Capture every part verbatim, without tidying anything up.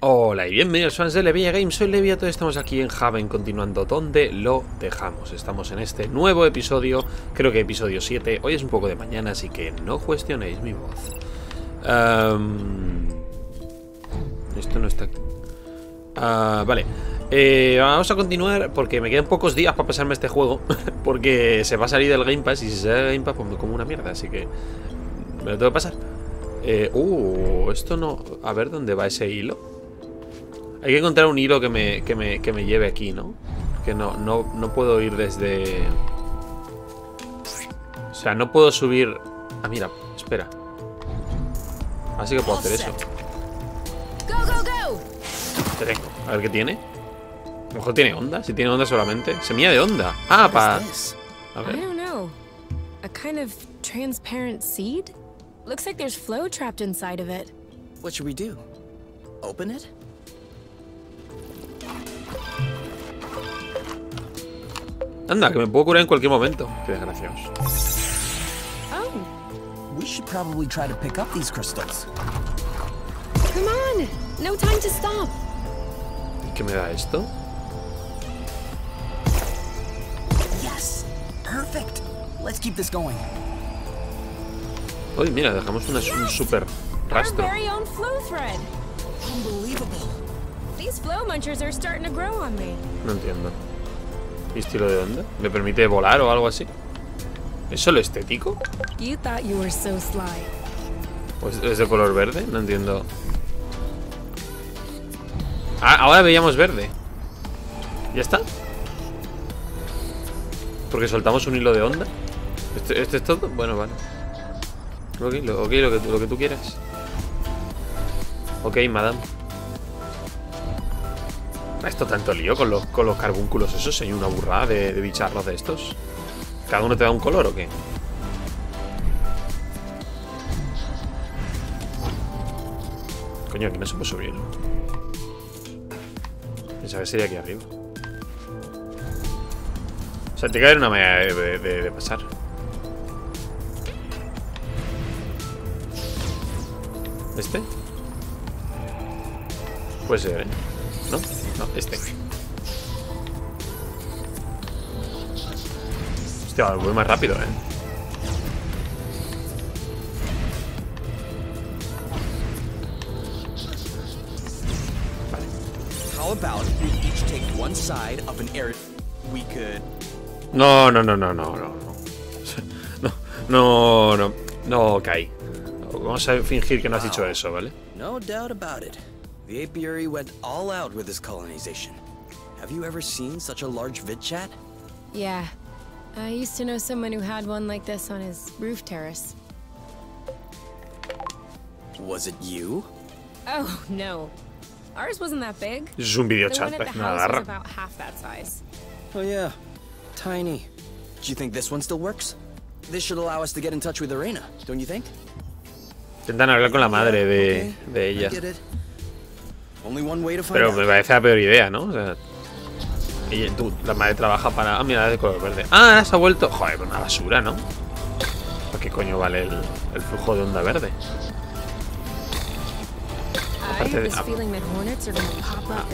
Hola y bienvenidos fans de Levilla Games, soy Levilla, todos estamos aquí en Haven continuando donde lo dejamos. Estamos en este nuevo episodio, creo que episodio siete, hoy es un poco de mañana, así que no cuestionéis mi voz. Um, esto no está aquí. Uh, vale, eh, vamos a continuar porque me quedan pocos días para pasarme este juego, porque se va a salir del Game Pass y si sale del Game Pass pues me como una mierda, así que me lo tengo que pasar. Eh, uh, esto no... A ver dónde va ese hilo. Hay que encontrar un hilo que me, que me, que me lleve aquí, ¿no? Que no, no, no puedo ir desde... O sea, no puedo subir... Ah, mira, espera. Así que puedo hacer eso. Te tengo. A ver qué tiene. A lo mejor tiene onda. Si tiene onda solamente. Semilla de onda. Ah, para... A ver. A kind of transparent seed? Looks like there's flow trapped inside of it. What should we do? Open it? Anda, que me puedo curar en cualquier momento. Qué desgraciados. Oh. We should probably try to pick up these crystals. Come on. No time to stop. ¿Qué me da esto? Yes. Perfect. Let's keep this going. Uy, mira, dejamos una, yes. un super rastro. Our very own flow thread. Unbelievable. These flow munchers are starting to grow on me. No entiendo. ¿Y estilo de onda? ¿Me permite volar o algo así? ¿Es solo estético? Pues es de color verde, no entiendo. Ah, ahora veíamos verde. ¿Ya está? Porque soltamos un hilo de onda. ¿Esto, esto es todo? Bueno, vale. Ok, lo, okay, lo, que, lo que tú quieras. Ok, madame. Esto tanto lío con los, con los carbúnculos esos. Hay una burrada de, de bicharros de estos. ¿Cada uno te da un color o qué? Coño, aquí no se puede subir. Pensaba que sería aquí arriba. O sea, tiene que haber una manera de, de, de, de pasar. ¿Este? Puede ser, ¿eh? No, no, este. Hostia, voy más rápido, eh. Vale. No, no, no, no, no, no, no. No, no, no, no, ok. Vamos a fingir que no has dicho eso, ¿vale? No doubt about it. The Apiary went all out with this colonization. Have you ever seen such a large vid chat? Yeah. I used to know someone who had one like this on his roof terrace. Was it you? Oh, no. Ours wasn't that big. This is a video chat. The one at the house was about half that size. Oh, yeah. Tiny. Do you think this one still works? This should allow us to get in touch with Arena, don't you think? Intentan hablar con la madre de, de ella. Pero me parece la peor idea, ¿no? O sea, ella, tú, la madre trabaja para... Ah, mira, es de color verde. Ah, se ha vuelto... Joder, una basura, ¿no? ¿Para qué coño vale el, el flujo de onda verde? Aparte de... A,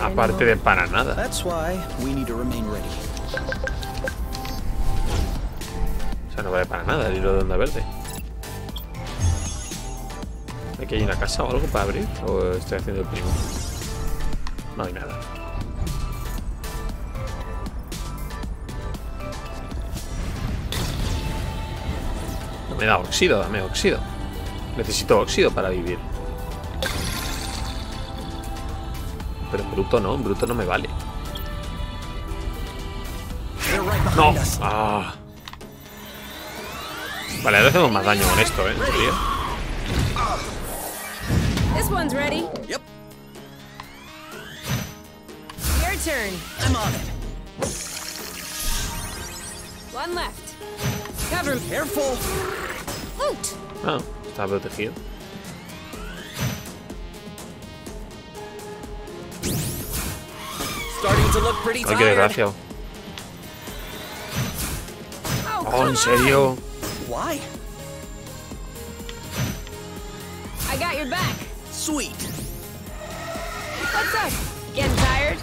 a, aparte de para nada. O sea, no vale para nada el hilo de onda verde. ¿Aquí hay una casa o algo para abrir? ¿O estoy haciendo el primo? No hay nada. No me da óxido, dame óxido. Necesito óxido para vivir. Pero en bruto no, en bruto no me vale. ¡No! Ah. Vale, ahora hacemos más daño con esto, ¿eh? En teoría. This one's ready. Yep. Turn. I'm on it. One left. Cover. Careful. Loot. Oh, está protegido. Starting to look pretty tired. Ay, qué desgracia. Oh, oh, en serio. Why? I got your back. Sweet. What's up? Getting tired?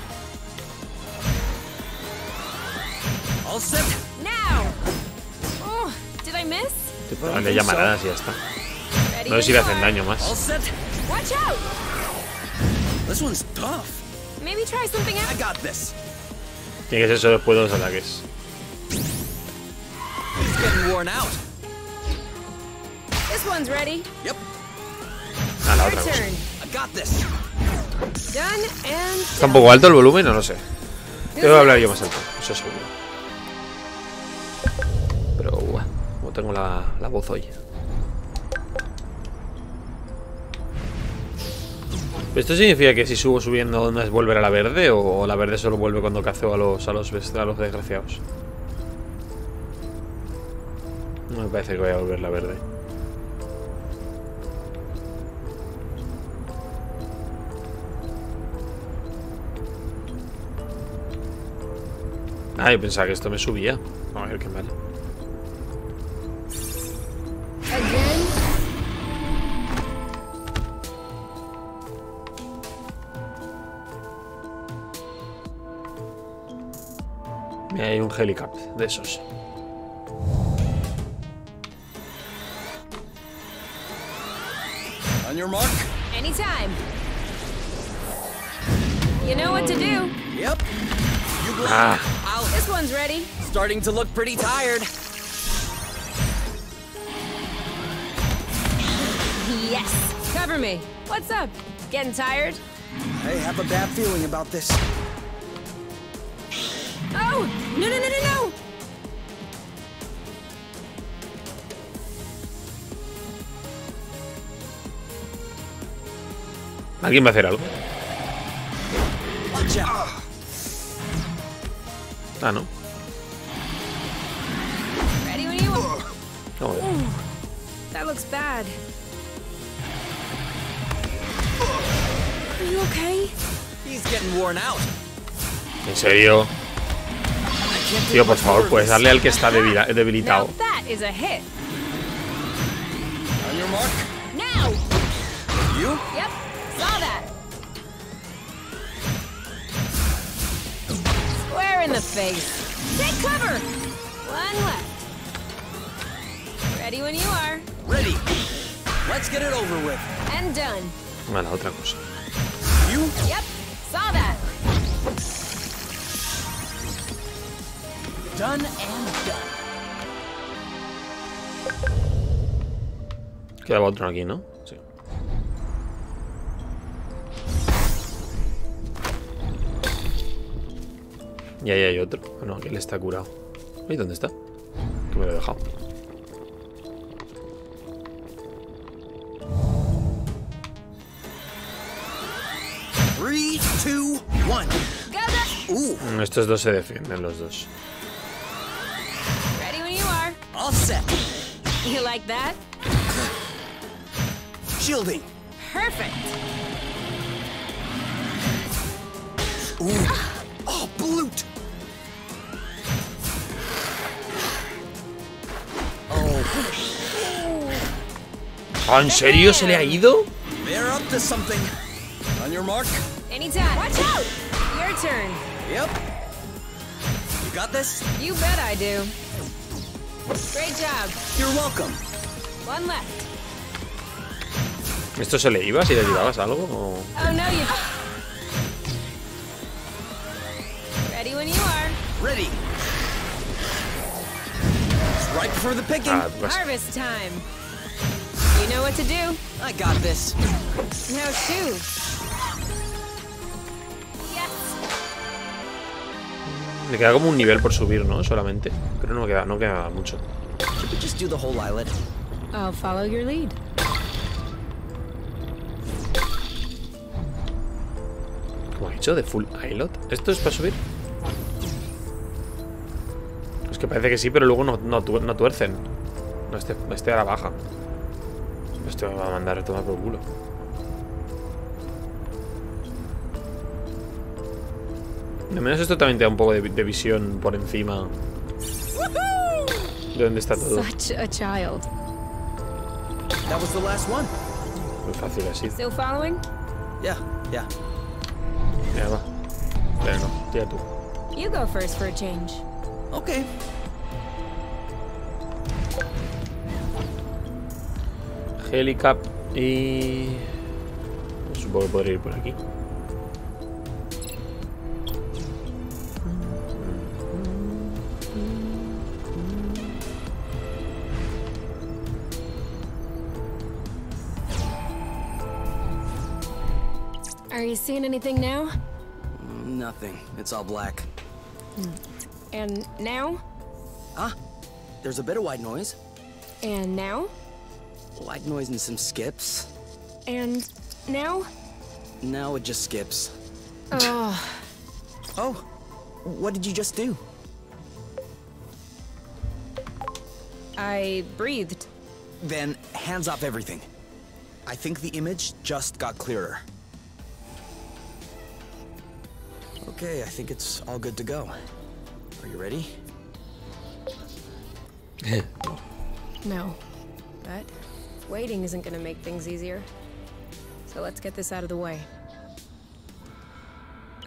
All set. Now. Oh, did I miss? Te paran de llamaradas y ya está. No sé si le hacen daño más. All set. Watch out. This one's tough. Maybe try something else. I got this. Tiene que ser solo después de los ataques. It's getting worn out. This one's ready. Yep. A la otra cosa. I got this. Done and ¿Está un poco alto el volumen o no sé? Debo hablar yo más alto, eso seguro. Pero bueno, no tengo la, la voz hoy. ¿Esto significa que si subo subiendo ondas volver a la verde o la verde solo vuelve cuando caceo a los, a los, a los desgraciados? No me parece que vaya a volver la verde. Ah, yo pensaba que esto me subía. Vamos a ver qué mal. Mira, hay un helicap de esos. On your mark. Anytime. You know what to do. Yep. Ah. This one's ready. Starting to look pretty tired. Yes. Cover me. What's up? Getting tired? I have a bad feeling about this. Oh! No, no, no, no, no! ¿Alguien va a hacer algo? Watch out. Ah, no. Ready when you are. Oh, yeah. That looks bad. Are you okay? He's getting worn out. ¿En serio? Tío, por favor, puedes darle al que está debilitado. That is a hit. On your mark. Now. You? Yep. Saw that. In the face. Take cover. One left. Ready when you are. Ready. Let's get it over with. And done. Bueno, otra cosa. You? Yep. Saw that. Done and done. Quedaba otro aquí, ¿no? Sí. Y ahí hay otro. Ah, no, él está curado. ¿Y dónde está? Que me lo he dejado. tres, dos, uno. Estos dos se defienden, los dos. Ready when you are. All set. You like that? Shielding. Perfect. Ooh. Oh, bloot. Oh. ¿En serio se le ha ido? They're up to something. On your mark. Anytime. Watch out. Your turn. Yep. You got this? You bet I do. Great job. You're welcome. One left. ¿Esto se le iba si le tirabas algo o...? Oh no, you. Ready when you are. Ready. Right for the picking. Ah, pues. Harvest time. You know what to do. I got this. No shoot. Yes. Me queda como un nivel por subir, ¿no? Solamente. Pero no me queda, no queda mucho. Should we just do the whole island? I'll follow your lead. ¿Cómo ha hecho? ¿De full island? ¿Esto es para subir? Es que parece que sí, pero luego no, no, no tuercen. No, este, este a la baja. Este me va a mandar a tomar por culo. Al menos esto también te da un poco de, de visión por encima de dónde está todo. Muy fácil así. ¿Estás siguiendo? Sí, sí. Yeah, well, fair enough. Yeah, do. You go first for a change. Okay. Helicap y... Supongo que podría ir por aquí. Are you seeing anything now? Nothing. It's all black. And now? Ah, there's a bit of white noise. And now? White noise and some skips. And now? Now it just skips. Oh. Oh, what did you just do? I breathed. Then hands off everything. I think the image just got clearer. Okay, I think it's all good to go. Are you ready? No, but waiting isn't gonna make things easier. So let's get this out of the way.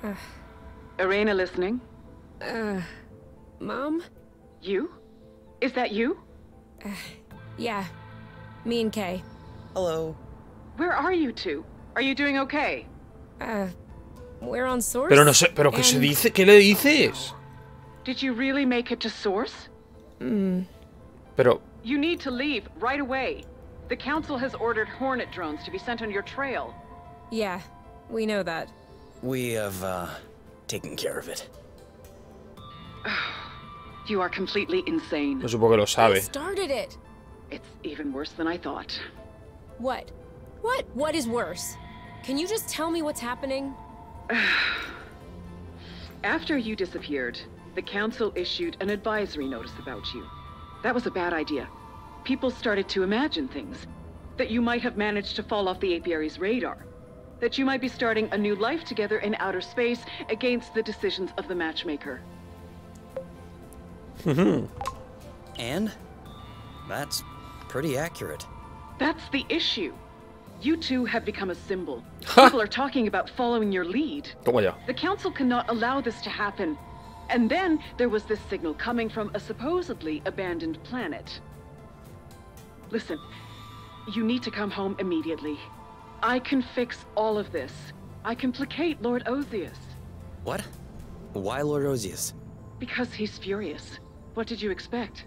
Uh, Arena listening? Uh, Mom? You? Is that you? Uh, yeah, me and Kay. Hello. Where are you two? Are you doing okay? Uh... We're on Source. Pero no sé, pero qué se dice, qué le dices. Did you really make it to Source? Mm. Pero you need to leave right away. The council has ordered Hornet drones to be sent on your trail. Yeah, we know that. We have uh, taken care of it. You are completely insane. No supongo que lo sabe. I started it. It's even worse than I thought. What? What? What is worse? Can you just tell me what's happening? After you disappeared, the council issued an advisory notice about you. That was a bad idea. People started to imagine things. That you might have managed to fall off the Apiary's radar. That you might be starting a new life together in outer space against the decisions of the matchmaker. Mm-hmm. And? That's pretty accurate. That's the issue. You two have become a symbol. People are talking about following your lead. The council cannot allow this to happen. And then there was this signal coming from a supposedly abandoned planet. Listen, you need to come home immediately. I can fix all of this. I can placate Lord Osius. What? Why Lord Osius? Because he's furious. What did you expect?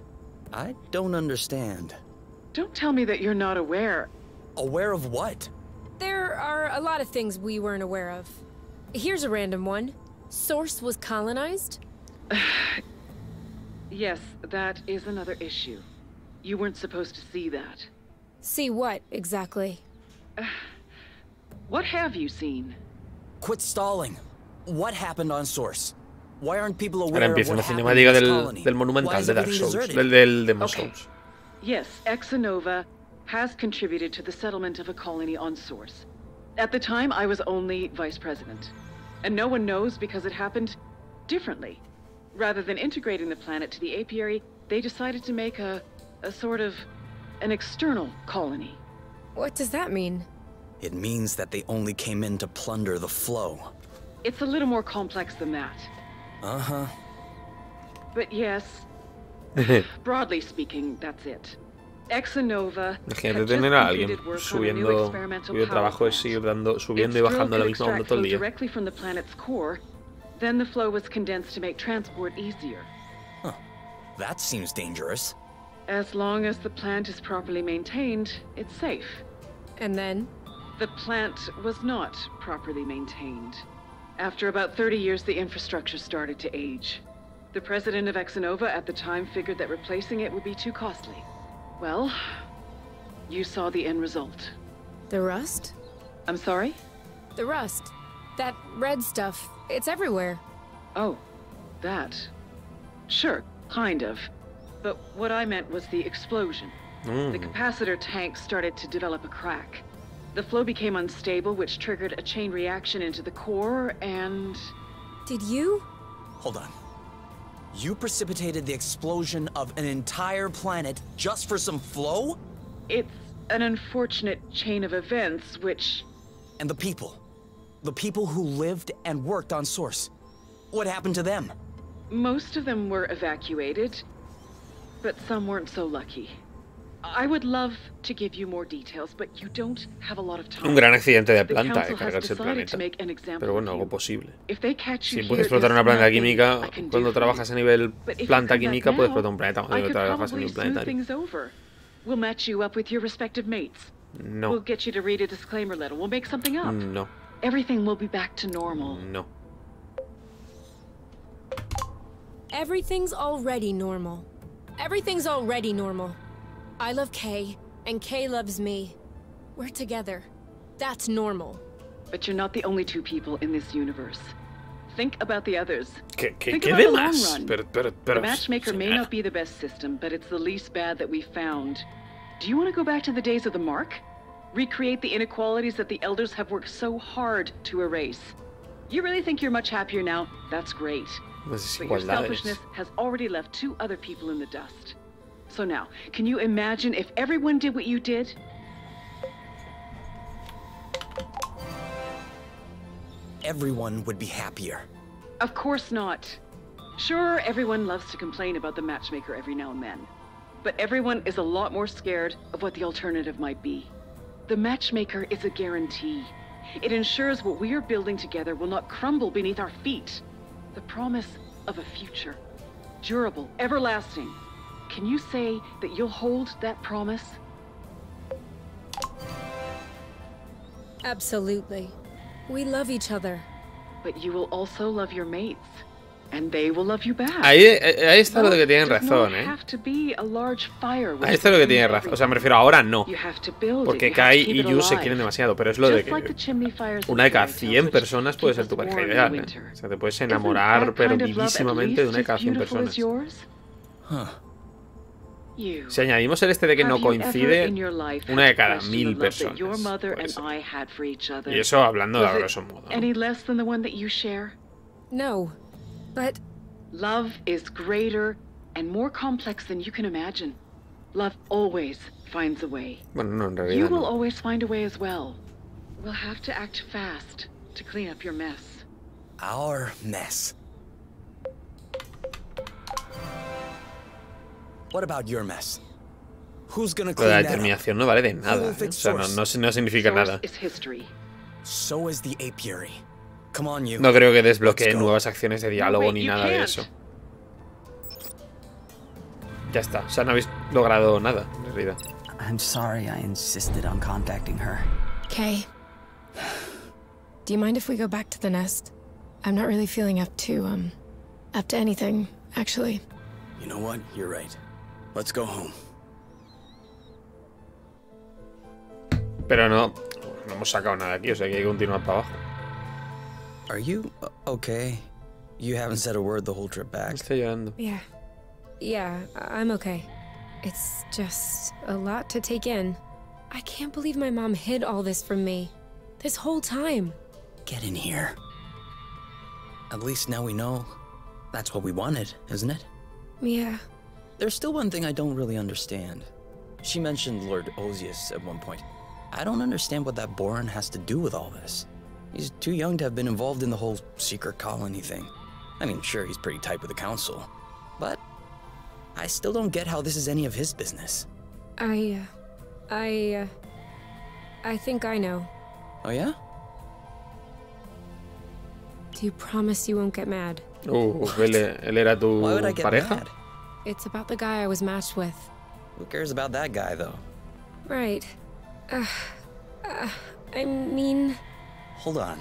I don't understand. Don't tell me that you're not aware. Aware of what? There are a lot of things we weren't aware of. Here's a random one. Source was colonized? Yes, that is another issue. You weren't supposed to see that. See what, exactly? Uh, what have you seen? Quit stalling. What happened on Source? Why aren't people aware Ahora of what happened on this del, colony? Del monumental, de Dark Souls, del, del Demon okay. Souls. Yes, Exanova has contributed to the settlement of a colony on Source. At the time, I was only vice president. And no one knows because it happened differently. Rather than integrating the planet to the Apiary, they decided to make a, a sort of an external colony. What does that mean? It means that they only came in to plunder the flow. It's a little more complex than that. Uh-huh. But yes, broadly speaking, that's it. Exanova subiendo, cuyo trabajo es ir dando, subiendo y bajando la misma onda todo el día. Then the flow was condensed to make transport easier. Huh. That seems dangerous. As long as the plant is properly maintained, it's safe. And then the plant was not properly maintained. After about thirty years, the infrastructure started to age. The president of Exanova at the time figured that replacing it would be too costly. Well, you saw the end result. The rust? I'm sorry? The rust. That red stuff. It's everywhere. Oh, that. Sure, kind of. But what I meant was the explosion. Mm. The capacitor tank started to develop a crack. The flow became unstable, which triggered a chain reaction into the core, and... Did you? Hold on. You precipitated the explosion of an entire planet just for some flow? It's an unfortunate chain of events which... And the people. The people who lived and worked on Source. What happened to them? Most of them were evacuated, but some weren't so lucky. I would love to give you more details, but you don't have a lot of time. Un gran accidente de planta de cargarse el planeta. Pero bueno, algo posible. Si puedes explotar una planta química, cuando trabajas a nivel planta química, puedes explotar un planeta. Cuando trabajas en un planetario. We'll match you up with your respective mates. No. We'll get you to read a disclaimer letter. We'll make something up. No. Everything will be back to normal. No. Everything's already normal. Everything's already normal. I love Kay, and Kay loves me. We're together. That's normal. But you're not the only two people in this universe. Think about the others. Que, que, Think que about the long run. Pero, pero, pero, the matchmaker señora. may not be the best system, but it's the least bad that we've found. Do you want to go back to the days of the mark? Recreate the inequalities that the elders have worked so hard to erase. You really think you're much happier now? That's great. But your selfishness has already left two other people in the dust. So now, can you imagine if everyone did what you did? Everyone would be happier. Of course not. Sure, everyone loves to complain about the matchmaker every now and then. But everyone is a lot more scared of what the alternative might be. The matchmaker is a guarantee. It ensures what we are building together will not crumble beneath our feet. The promise of a future. Durable, everlasting. Can you say that you'll hold that promise? Absolutely. We love each other. But you will also love your mates, and they will love you back. Ahí, ahí está lo que tienen razón, eh. Ahí está lo que tienen razón. O sea, me refiero ahora no. Porque Kai y Yu se quieren demasiado, pero es lo de que una de cada cien personas puede ser tu pareja ideal, ¿eh? O sea, te puedes enamorar perdidísimamente de una de cada cien personas. Huh. Si añadimos el este de que no coincide, una de cada mil personas. Y eso hablando de grosso modo. No, but love is greater and more complex than you can imagine. Love always finds a way. Bueno, no, en realidad. You will always find a way as well. We'll have to act fast to clean up your mess. Our mess. What about your mess? Who's gonna clean that up? La determinación no vale de nada. Eh? O sea, no, no, no significa nada. So is the Apiary. Come on, you. No creo que desbloquee nuevas acciones de diálogo ni nada de eso. Ya está. O sea, no habéis logrado nada, en realidad. I'm sorry I insisted on contacting her. Kay. Do you mind if we go back to the nest? I'm not really feeling up to um up to anything, actually. You know what? You're right. Let's go home. Pero no, no hemos sacado nada aquí, o sea que hay que continuar para abajo. Are you okay? You haven't said a word the whole trip back. Estoy llorando. Yeah, yeah, I'm okay. It's just a lot to take in. I can't believe my mom hid all this from me, this whole time. Get in here. At least now we know. That's what we wanted, isn't it? Yeah. There's still one thing I don't really understand. She mentioned Lord Osius at one point. I don't understand what that Boran has to do with all this. He's too young to have been involved in the whole secret colony thing. I mean, sure, he's pretty tight with the council, but I still don't get how this is any of his business. I, uh, I, uh, I think I know. Oh yeah? Do you promise you won't get mad? Oh, él, él era tu pareja. It's about the guy I was matched with. Who cares about that guy, though? Right. Uh, uh, I mean. Hold on.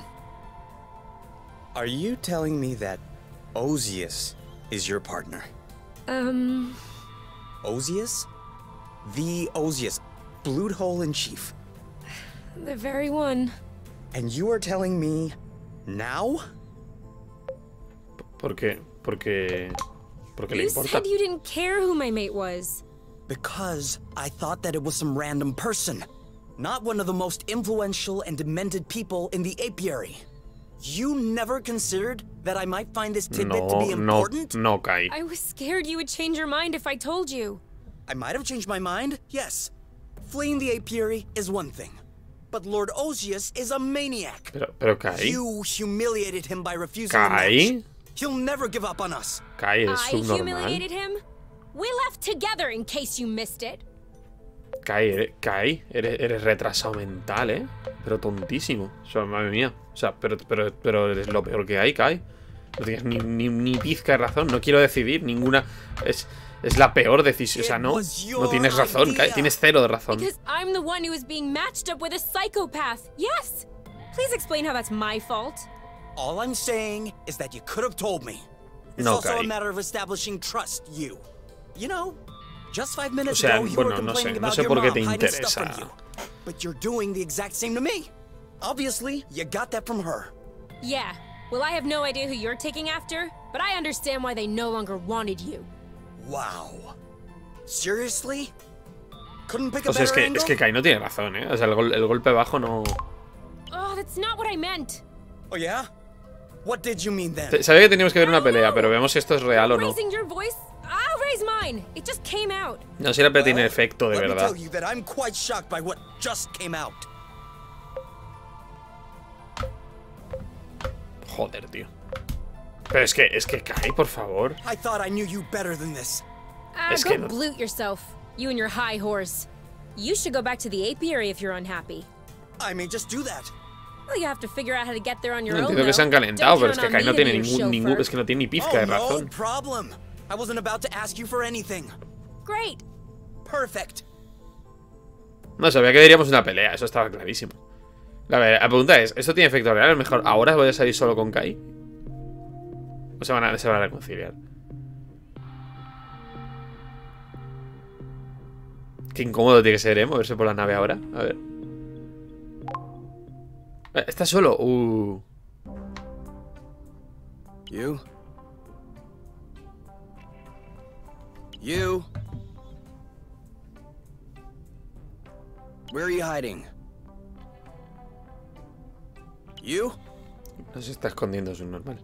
Are you telling me that Osius is your partner? Um. Osius? The Osius, Bluthole in chief. The very one. And you are telling me now? Porque, porque, porque le importa. You said you didn't care who my mate was. Because I thought that it was some random person, not one of the most influential and demented people in the Apiary. You never considered that I might find this tidbit no, to be important? No, no, Kai. I was scared you would change your mind if I told you. I might have changed my mind, yes. Fleeing the Apiary is one thing. but Lord Osius is a maniac. Pero, pero Kai. You humiliated him by refusing the match. He'll never give up on us. Kai is subnormal. I humiliated him? We left together in case you missed it. Kai, Kai, eres, eres retrasado mental, ¿eh? Pero tontísimo. O sea, madre mía. O sea, pero, pero, pero eres lo peor que hay, Kai. No tienes ni, ni, ni pizca de razón. No quiero decidir ninguna... Es, es la peor decisión. O sea, no, no tienes razón, Kai. Tienes cero de razón. Because I'm the one who is being matched up with a psychopath. Yes. Please explain how that's my fault. All I'm saying is that you could have told me. It's no, also Kai. A matter of establishing trust, you. You know... Just five minutes ago, you were complaining about your mom hiding stuff from you, but you're doing the exact same to me. Obviously, you got that from her. Yeah. Well, I have no idea who you're taking after, but I understand why they no longer wanted you. Wow. Seriously? Couldn't pick a better angle? O sea, es que es que Kai no tiene razón, eh. O sea, el, gol, el golpe bajo no. Oh, that's not what I meant. Oh yeah. What did you mean then? Sabía que teníamos que ver una pelea, pero veamos si esto es real o no. I'll raise mine. It just came out. No siempre tiene efecto de verdad. I'm quite shocked by what just came out. Joder, tío. Pero es que es que Kai, por favor. I thought I knew you better than this. Es que no. Bloot yourself. You and your high horse. You should go back to the apiary if you're unhappy. I may just do that. Well, you have to figure out how to get there on your own. Entiendo que se han calentado, pero es que Kai no tiene ningún ningún es que no tiene ni pizca de razón. I wasn't about to ask you for anything. Great. Perfect. No sabía que diríamos una pelea, eso estaba clarísimo. La, verdad, la pregunta es, ¿esto tiene efecto real? A lo mejor ahora voy a salir solo con Kai. ¿O se van a, se van a reconciliar? Qué incómodo tiene que ser, ¿eh? Moverse por la nave ahora. A ver. Está solo. Uh. You. You. Where are you hiding? You? No se está escondiendo, es un normal.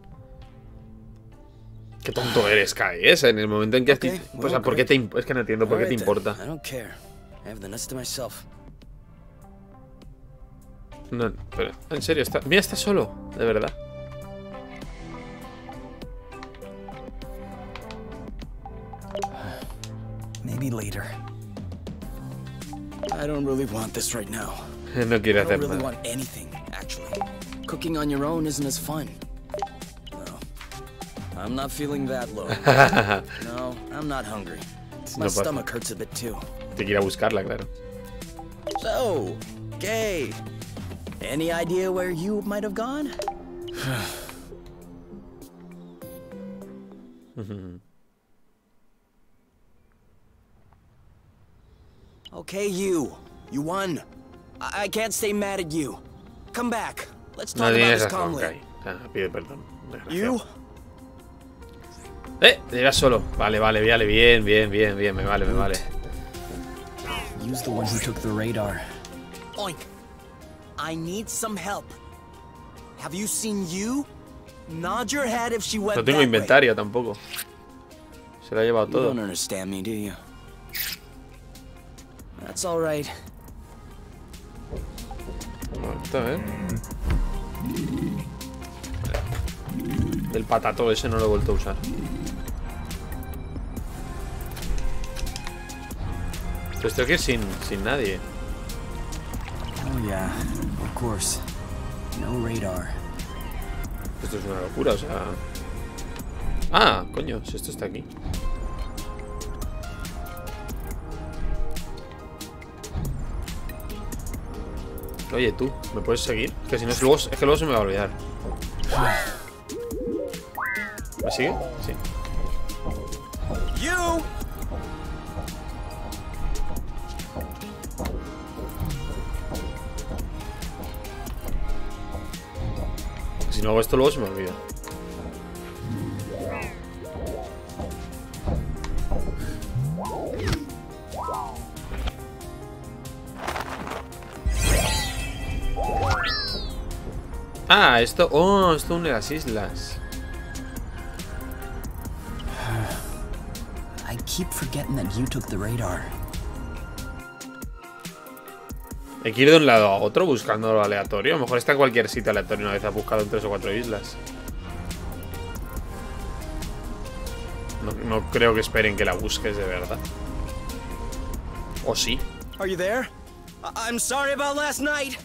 Qué tonto eres, Kai. Es en el momento en que okay, has... Well, o sea, ¿por qué te imp... es que no entiendo por qué te importa. I don't care. I have the nest to myself. No, pero en serio está. Mira, está solo, de verdad. Maybe later. I don't really want this right now. No quiero hacer nada. I don't really want anything, actually. Cooking on your own isn't as fun. No, I'm not feeling that low. No, I'm not hungry. My stomach hurts a bit too. Te quiero buscarla, claro. So, Gay. Any idea where you might have gone? Okay, you. You won. I, I can't stay mad at you. Come back. Let's talk no about this calmly. Okay. Ah, pide perdón. You? Eh, llegas solo. Vale, vale, vale, bien, bien, bien, bien, me vale, me vale. Use the one who took the radar. Oink. I need some help. Have you seen you? Nod your head if she went that way. No tengo inventario tampoco. Se lo ha llevado todo. You don't understand me, do you? That's all right. Vale, el patato ese no lo he vuelto a usar. Pero estoy aquí sin sin nadie. Oh yeah, of course. No radar. Esto es una locura, o sea. Ah, coño, si esto está aquí. Oye, tú, ¿me puedes seguir? Es que si no, es, luego, es que luego se me va a olvidar. ¿Me sigue? Sí. You. Si no hago esto, luego se me olvida. Ah, esto... Oh, esto une las islas. I keep forgetting that you took the radar. Hay que ir de un lado a otro buscando lo aleatorio. A lo mejor está en cualquier sitio aleatorio una vez has buscado en tres o cuatro islas. No, no creo que esperen que la busques de verdad. ¿O sí? Are you there? I'm sorry about last night,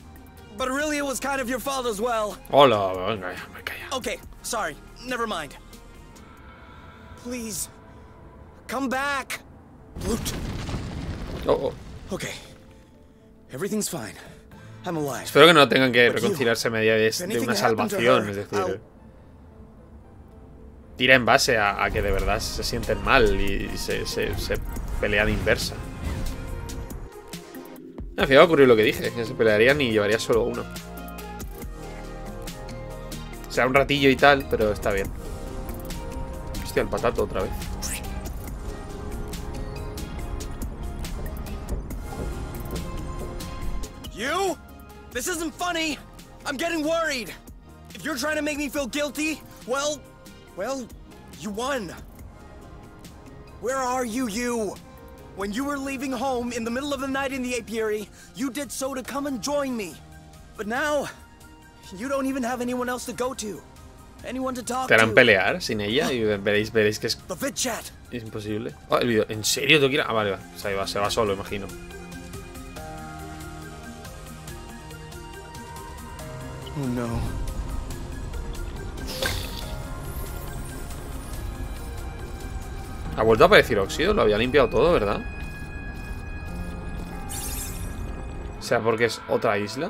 but really it was kind of your fault as well. Hola, venga, me calla. Okay, sorry. Never mind. Please, come back. Loot. Oh, oh. Okay. Everything's fine. I'm alive. Espero que no tengan que reconciliarse a media de, de una salvación, es decir. Tira en base a, a que de verdad se sienten mal y se, se, se pelean inversa. Al final va a ocurrir lo que dije, que se pelearían y llevaría solo uno. O sea, un ratillo y tal, pero está bien. Hostia, el patato otra vez. You? This isn't funny. I'm getting worried. If you're trying to make me feel guilty, well, well, you won. Where are you, you? When you were leaving home in the middle of the night in the apiary, you did so to come and join me. But now, you don't even have anyone else to go to. Anyone to talk to. Te harán pelear sin ella y veréis, veréis que es, es imposible. Oh, el video. ¿En serio tú quieres? Ah, vale, va. Se va, se va solo, imagino. Oh, no. Ha vuelto a aparecer óxido, lo había limpiado todo, ¿verdad? O sea, porque es otra isla.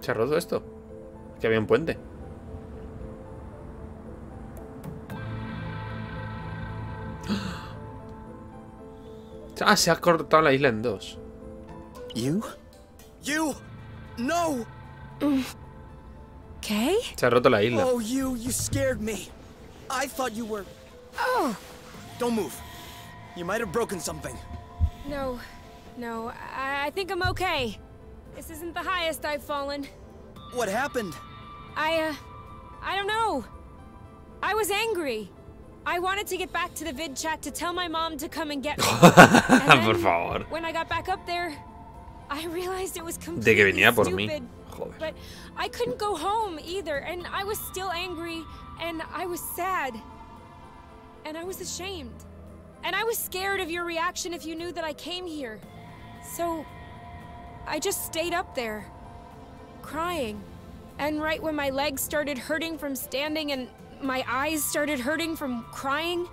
¿Se ha roto esto? Que había un puente. Ah, se ha cortado la isla en dos. You? You? No. Okay. Se ha roto la isla. Oh, you, you scared me. I thought you were... Oh. Don't move. You might have broken something. No, no, I, I think I'm okay. This isn't the highest I've fallen. What happened? I, uh, I don't know. I was angry. I wanted to get back to the vid chat to tell my mom to come and get me. And por favor. When I got back up there, I realized it was completely De que venía por stupid. Mí. Joder. But I couldn't go home either, and I was still angry, and I was sad. And I was ashamed. And I was scared of your reaction if you knew that I came here. So I just stayed up there, crying. And right when my legs started hurting from standing and my eyes started hurting from crying,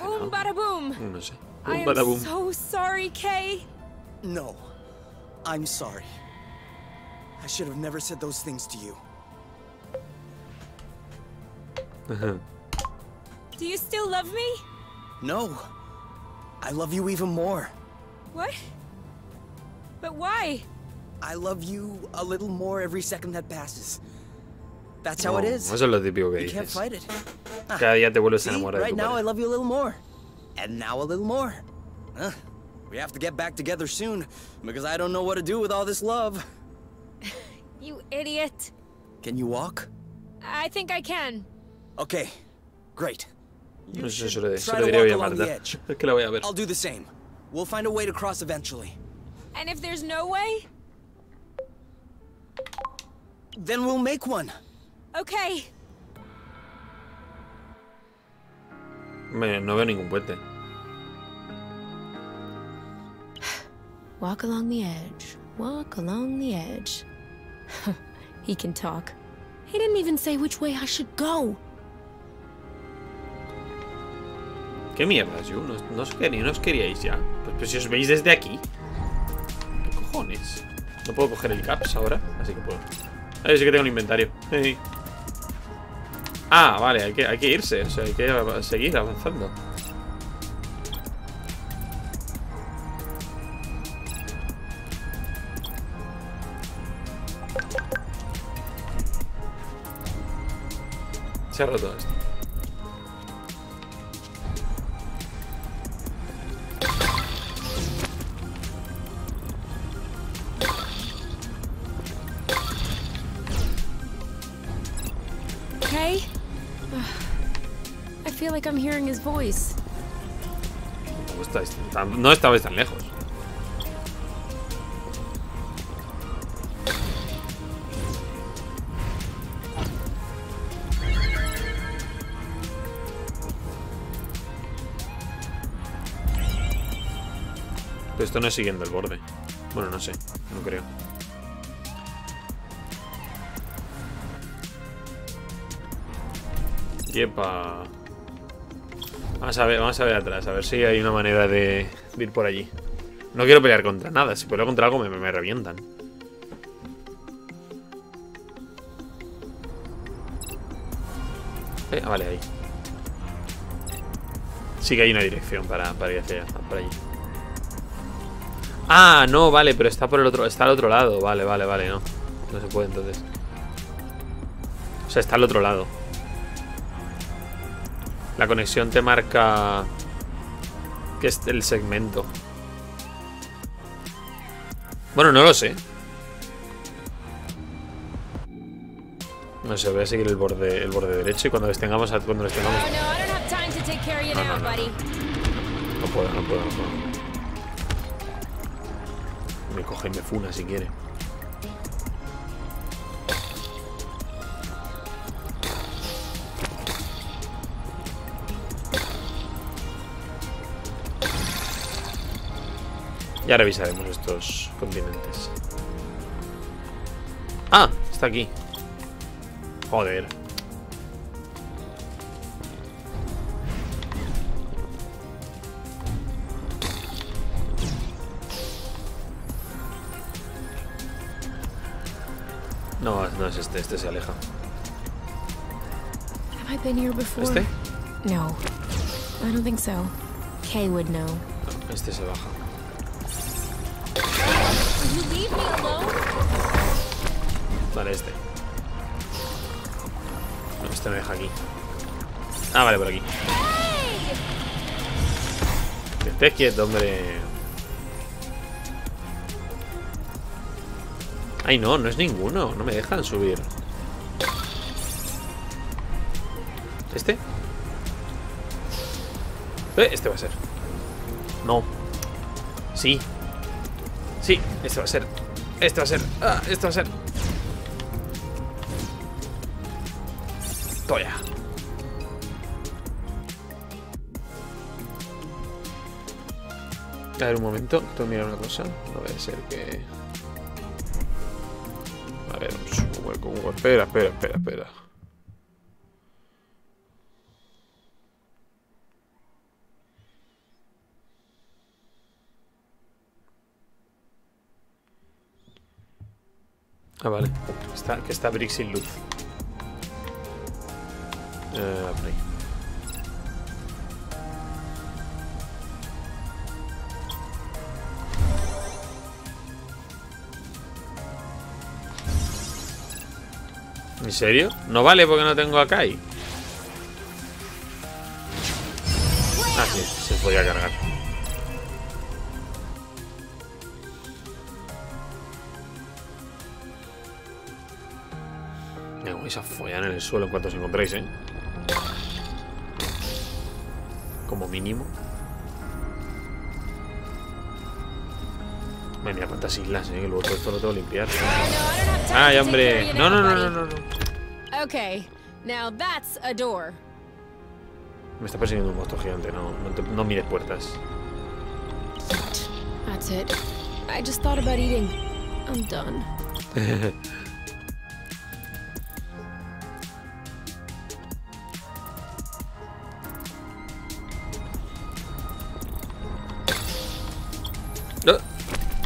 boom, bada boom. No sé. Boom, bada boom. I am so sorry, Kay. No, I'm sorry. I should have never said those things to you. Uh-huh. Do you still love me? No. I love you even more. What? But why? I love you a little more every second that passes. That's how no, it is. Eso es lo típico que dices. You can't fight it. Cada día te vuelves a enamorar de tu pareja. Right now I love you a little more. And now a little more. Huh. We have to get back together soon because I don't know what to do with all this love. You idiot. Can you walk? I think I can. Okay. Great. No sé, se lo, se lo diré hoy a Marta. Es que la voy a ver. I'll do the same. We'll find a way to cross eventually. And if there's no way, then we'll make one. Okay. Me, no veo ningún puente. Walk along the edge. Walk along the edge. He can talk. He didn't even say which way I should go. ¿Qué mierda, yo? ¿No, no, os queréis, ¿No os queríais ya? Pues, pues si os veis desde aquí. ¿Qué cojones? No puedo coger el caps ahora, así que puedo. Ah, yo sí que tengo el inventario. Hey. Ah, vale, hay que, hay que irse, o sea, hay que seguir avanzando. Se ha roto esto. Like I'm hearing his voice. No estabais tan lejos. Te están siguiendo el borde. Bueno, no sé, no creo. Yepa. Vamos a ver, vamos a ver atrás, a ver si hay una manera de, de ir por allí. No quiero pelear contra nada, si peleo contra algo me, me, me revientan. Eh, ah, vale, ahí. Sí que hay una dirección para, para ir hacia allá, para allí. Ah, no, vale, pero está por el otro, está al otro lado. Vale, vale, vale, no. No se puede entonces. O sea, está al otro lado. La conexión te marca que es el segmento. Bueno, no lo sé. No sé, voy a seguir el borde, el borde derecho y cuando les tengamos a, cuando les tengamos. No, no, no, no. No puedo, no puedo, no puedo. Me coge y me funa si quiere. Ya revisaremos estos continentes. Ah, está aquí. Joder. No, no es este, este se aleja. ¿Este? No. I don't think so. Kay would know. Este se baja. Vale, este. No, este me deja aquí. Ah, vale, por aquí. Que estés quieto, hombre. Ay, no, no es ninguno. No me dejan subir. ¿Este? Eh, este va a ser. No. Sí. Sí, este va a ser. Este va a ser. Ah, este va a ser. Toya. A ver, un momento. Tengo que mirar una cosa. No debe ser que. A ver, un hueco, un hueco. Espera, espera, espera, espera. Ah, vale. Está, que está Brick sin luz. Eh, play. ¿En serio? No vale porque no tengo a Kai. Ah, sí, se podía cargar. Vais a follar en el suelo en cuanto os encontréis, ¿eh? Como mínimo. Madre mía, cuántas islas, ¿eh? Que luego esto lo tengo que limpiar. ¡Ay, hombre! No, no, no, no, no, no. Okay, now that's a door. Me está persiguiendo un monstruo gigante, no, no, te, no mires puertas. That's it. I just thought about eating. I'm done.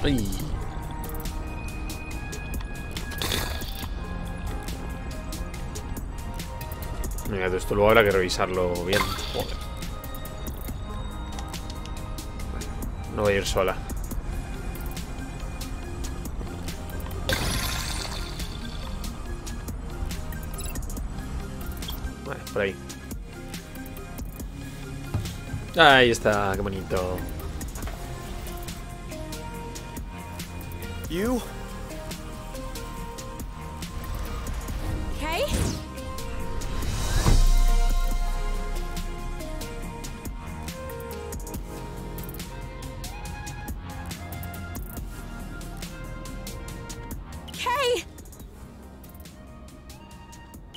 Ay. Mira, todo esto luego habrá que revisarlo bien. Joder. No voy a ir sola. Vale, por ahí. Ahí está, qué bonito. You? Okay. Okay.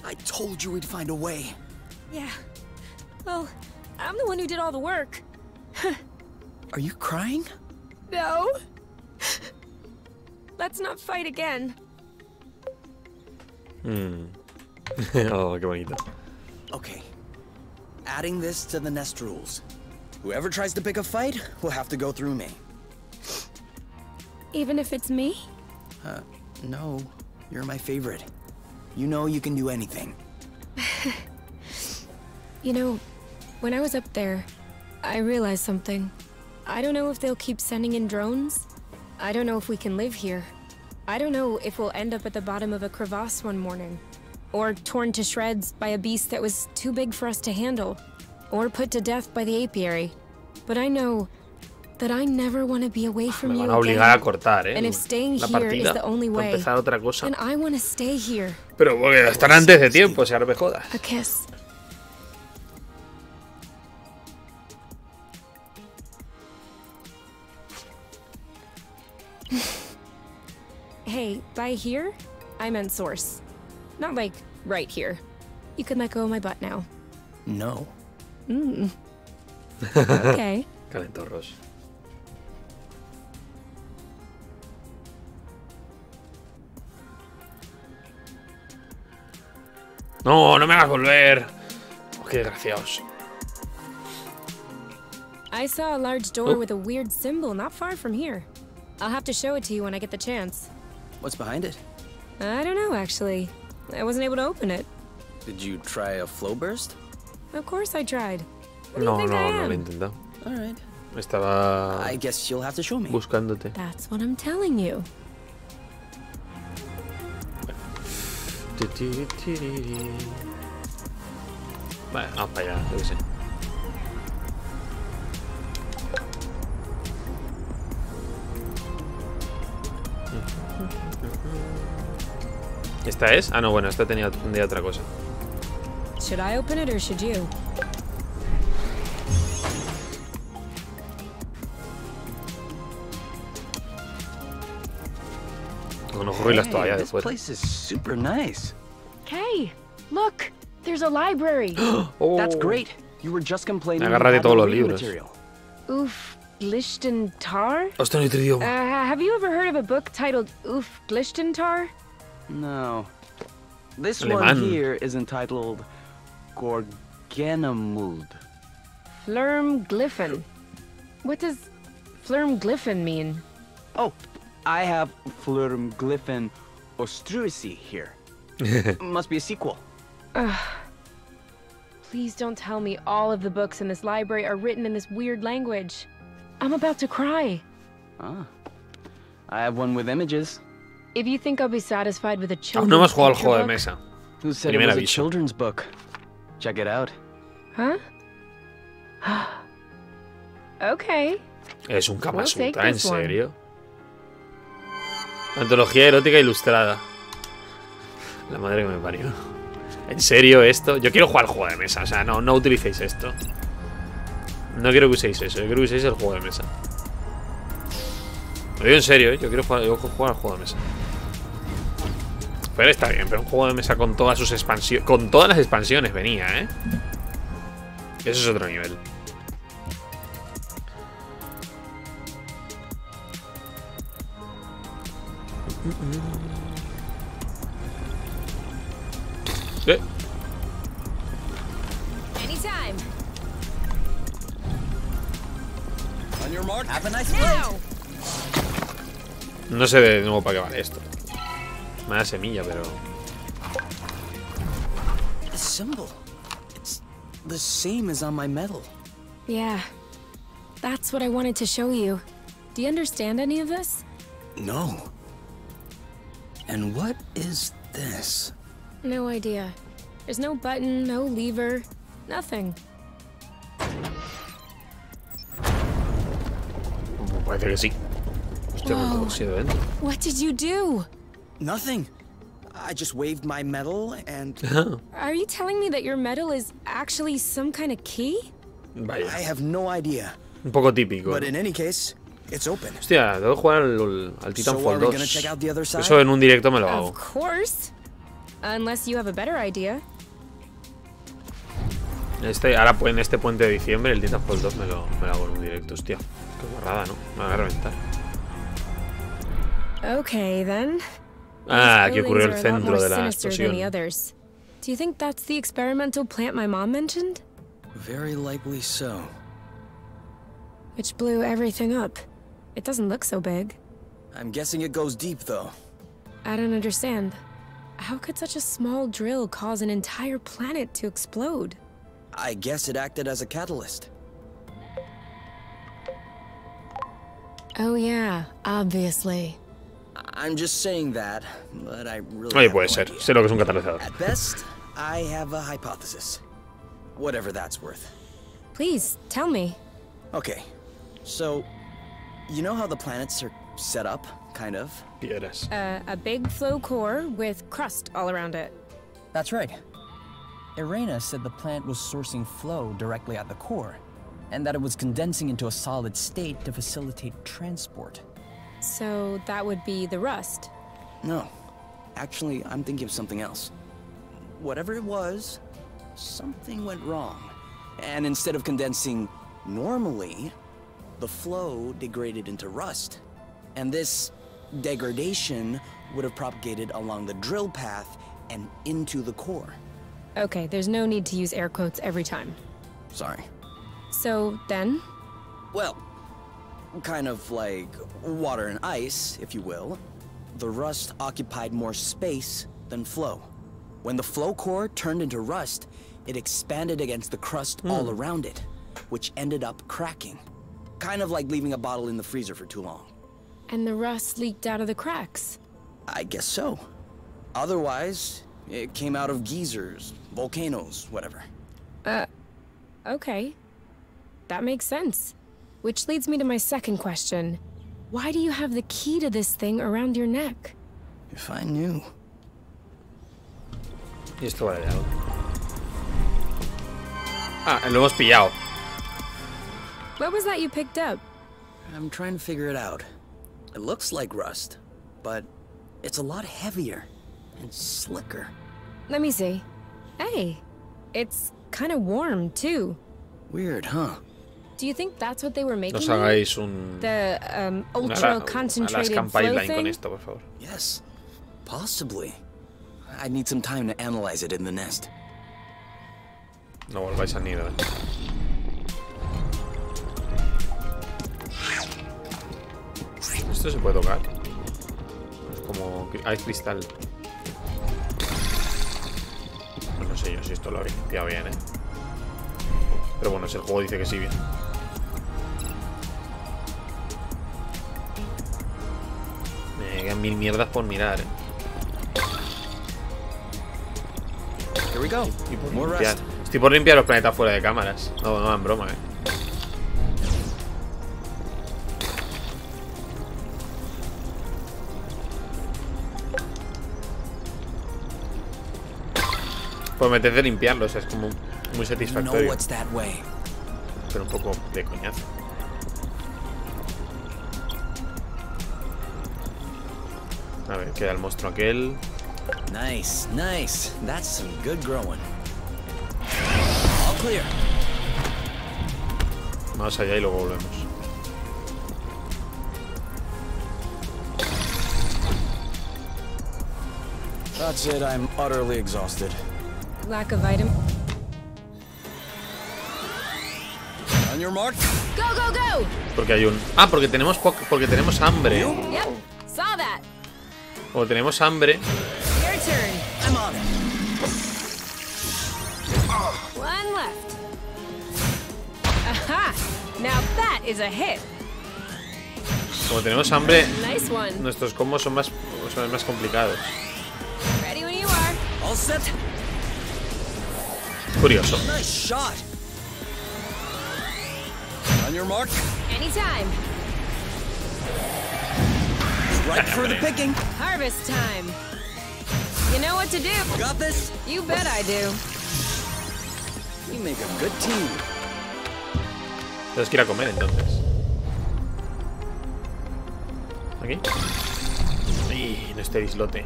I told you we'd find a way. Yeah. Well, I'm the one who did all the work. Are you crying? No. Let's not fight again. Hmm. Oh, go eat them. Okay. Adding this to the nest rules. Whoever tries to pick a fight will have to go through me. Even if it's me? Uh, no. You're my favorite. You know you can do anything. You know, when I was up there, I realized something. I don't know if they'll keep sending in drones. I don't know if we can live here. I don't know if we'll end up at the bottom of a crevasse one morning. Or torn to shreds by a beast that was too big for us to handle. Or put to death by the apiary. But I know that I never want to be away from you again. A cortar, eh, and if staying here is the only way, and I want to stay here. Pero bueno, están antes de tiempo, si ahora me jodas. A kiss. Hey, by here, I meant Source. Not like right here. You can let go of my butt now. No. Mm. Okay. Calentorros. No, no me hagas volver. Oh, qué desgraciados. I saw a large door oh. with a weird symbol not far from here. I'll have to show it to you when I get the chance. What's behind it? I don't know, actually. I wasn't able to open it. Did you try a flow burst? Of course I tried. What do no, you think no, I am? No lo he intentado. All right. Estaba I guess you'll have to show me. Buscándote. That's what I'm telling you. Vale, vamos para allá, yo qué sé. ¿Esta es? Ah, no, bueno, esta tenía, tenía otra cosa. Should I open it or should you? Hey, this place is super nice. Hey, look, there's a library. Oh. That's great. You were just complaining about the reading material. Oof, Glishten Tar? Uh, have you ever heard of a book titled Oof, Glishten Tar? No. This Aleman. One here is entitled Gorganamuld. Flermglyphon. What does Flermglyphon mean? Oh. I have Flermglyphon Ostruisi here. Must be a sequel. Uh, please don't tell me all of the books in this library are written in this weird language. I'm about to cry. Ah, I have one with images. If you think I'll be satisfied with a children's oh, no hemos jugado al juego de mesa. Who said Primera it was vista. A children's book? Check it out. Huh? Okay. Es un Kama Sutra, en serio. One. Antología erótica ilustrada. La madre que me parió. ¿En serio esto? Yo quiero jugar al juego de mesa. O sea, no, no utilicéis esto. No quiero que uséis eso. Yo quiero que uséis el juego de mesa. Lo digo en serio, ¿eh? Yo quiero jugar, yo quiero jugar al juego de mesa. Pero está bien, pero un juego de mesa con todas sus expansiones. Con todas las expansiones venía, ¿eh? Eso es otro nivel. Eh. Anytime. On your mark. Have a nice now. No sé de nuevo para qué vale esto. Me da semilla, pero. The symbol. It's the same as on my medal. Yeah. That's what I wanted to show you. Do you understand any of this? No. And what is this? No idea. There's no button, no lever, nothing. Parece que sí. Whoa. What did you do? Nothing. I just waved my medal and... Are you telling me that your medal is actually some kind of key? Vaya. I have no idea. Un poco típico. But in any case... It's open. Hostia, debo jugar al, al Titanfall two. Eso en un directo me lo hago. Of course. Unless you have a better idea. Este, ahora en este puente de diciembre el Titanfall dos me lo, me lo hago en un directo, hostia. Qué guarrada, ¿no? Me van a reventar. Okay, then. Ah, aquí ocurrió el centro de la explosión. Do you think that's the experimental plant my mom mentioned? Very likely so. Which blew everything up. It doesn't look so big. I'm guessing it goes deep, though. I don't understand. How could such a small drill cause an entire planet to explode? I guess it acted as a catalyst. Oh yeah, obviously. I'm just saying that, but I really. Oye, puede ser. Sé lo que es un catalizador. At best, I have a hypothesis. Whatever that's worth. Please tell me. Okay, so you know how the planets are set up, kind of? Piedras. Uh, a big flow core with crust all around it. That's right. Irena said the plant was sourcing flow directly at the core, and that it was condensing into a solid state to facilitate transport. So that would be the rust? No. Actually, I'm thinking of something else. Whatever it was, something went wrong. And instead of condensing normally, the flow degraded into rust. And this degradation would have propagated along the drill path and into the core. Okay, there's no need to use air quotes every time. Sorry. So, then? Well, kind of like water and ice, if you will. The rust occupied more space than flow. When the flow core turned into rust, it expanded against the crust mm. all around it, which ended up cracking. Kind of like leaving a bottle in the freezer for too long. And the rust leaked out of the cracks? I guess so. Otherwise, it came out of geysers, volcanoes, whatever. Uh, okay. That makes sense. Which leads me to my second question. Why do you have the key to this thing around your neck? If I knew. Y esto vale de algo. Ah, lo hemos pillado. What was that you picked up? I'm trying to figure it out. It looks like rust, but it's a lot heavier and slicker. Let me see. Hey, it's kind of warm, too. Weird, huh? Do you think that's what they were making? No hagáis un... The um, ultra-concentrated flow thing? Con esto, por favor. Yes, possibly. I need some time to analyze it in the nest. No volváis a nido. Esto se puede tocar. Es como... hay cristal. Pues no sé yo si esto lo habría limpiado bien, eh. Pero bueno, si el juego dice que sí, bien. Me llegan mil mierdas por mirar, eh. Here we go. Estoy por limpiar. Estoy por limpiar los planetas fuera de cámaras. No, no, en broma, eh. Prometes de limpiarlo, o sea, es como muy satisfactorio. Pero un poco de coñazo. A ver, queda el monstruo aquel. Nice, nice. That's some good growing. All clear. Vamos allá y luego volvemos. That's it, I'm utterly exhausted. Lack of item. On your mark. Go go go. Porque hay un. Ah, porque tenemos porque tenemos hambre. Yep. Saw that. O tenemos hambre. Your turn. I'm on it. One left. Aha. Now that is a hit. Como tenemos hambre, nice one. Nuestros combos son más son más complicados. Ready when you are. All set. Curioso. Nice shot. On your mark. Anytime. Right for the picking. Harvest time. You know what to do. Got this? You bet I do. You make a good team. Entonces quiero comer entonces. Aquí. Ay, en este islote.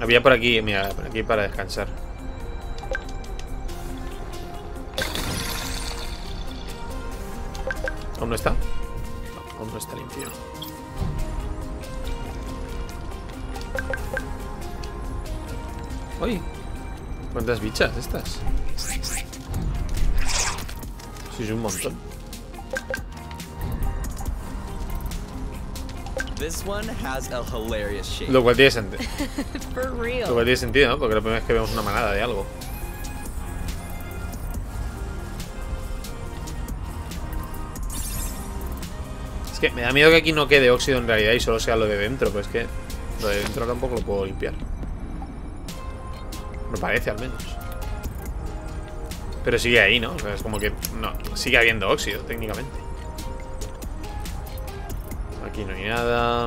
Había por aquí, mira, por aquí para descansar. ¿Aún no está? No, aún no está limpio. ¡Uy! ¿Cuántas bichas estas? Sí, es un montón. Lo cual tiene sentido. Lo cual tiene sentido, ¿no? Porque la primera vez que vemos una manada de algo. Es que me da miedo que aquí no quede óxido en realidad y solo sea lo de dentro, pero es que lo de dentro tampoco lo puedo limpiar. Me parece, al menos. Pero sigue ahí, ¿no? O sea, es como que no, sigue habiendo óxido, técnicamente. Aquí no hay nada.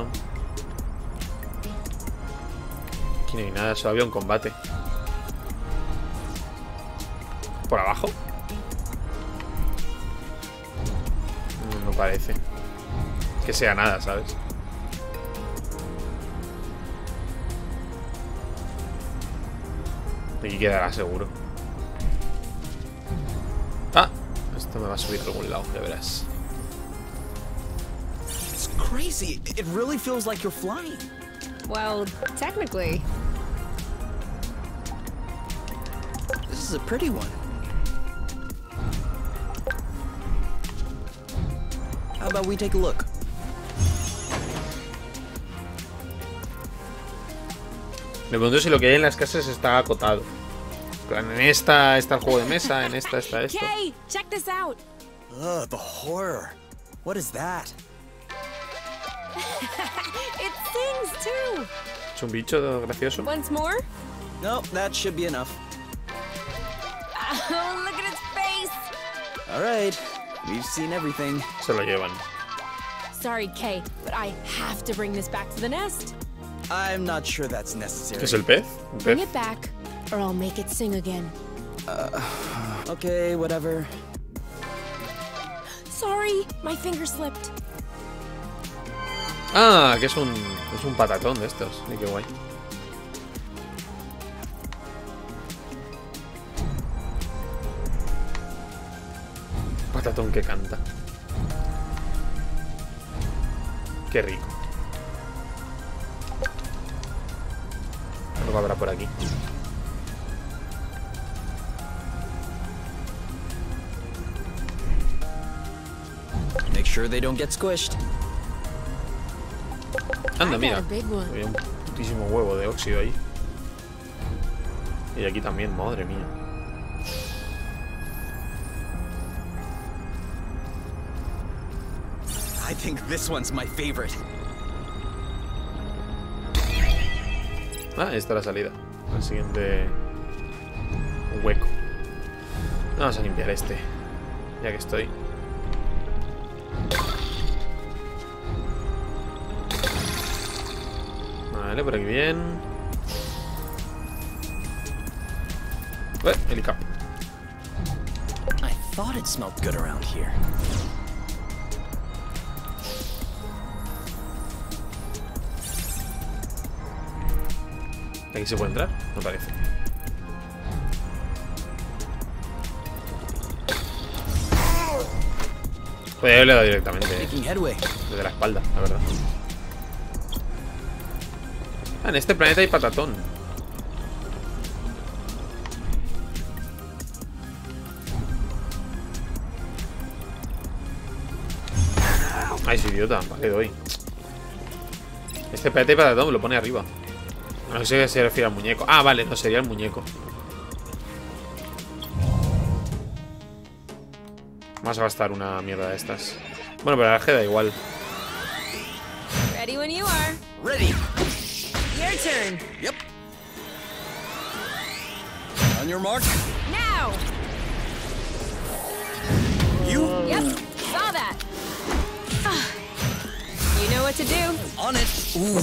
Aquí no hay nada, solo había un combate. ¿Por abajo? No, no parece que sea nada, ¿sabes? Aquí quedará seguro. Ah, esto me va a subir a algún lado, ya verás. Crazy. It really feels like you're flying. Well, technically. This is a pretty one. How about we take a look? Me pregunto si lo que hay en las casas está acotado. En esta está el juego de mesa, en esta está esto. Kay, check this out. Ugh, the horror. What is that? It sings too. Es un bicho gracioso. Once more? No, that should be enough. Oh, look at its face. All right, we've seen everything. Se lo llevan. Sorry, Kay, but I have to bring this back to the nest. I'm not sure that's necessary. ¿Es el pez? ¿Un pez? Bring it back, or I'll make it sing again. Uh, okay, whatever. Sorry, my finger slipped. Ah, que es un, es un patatón de estos. Y qué guay. Patatón que canta. Qué rico. Algo habrá por aquí. Make sure they don't get squished. Anda, mira, había un putísimo huevo de óxido ahí. Y aquí también, madre mía. I think this one's my favorite. Ah, esta es la salida. El siguiente hueco. Vamos a limpiar este, ya que estoy. Vale, por aquí bien. Eh, helicap. I thought it smelled good around here. ¿Aquí se puede entrar? No parece. Joder, yo le he dado directamente desde la espalda, la verdad. Ah, en este planeta hay patatón. Ay, soy idiota, vale, doy. Este planeta hay patatón, lo pone arriba. No sé qué se refiere al muñeco. Ah, vale, no sería el muñeco. Vamos a gastar una mierda de estas. Bueno, pero la G da igual. Ready when you are. Ready. Your turn. Yep. On your mark. Now. You. Yep. Saw that. Ah. You know what to do. On it. Ooh.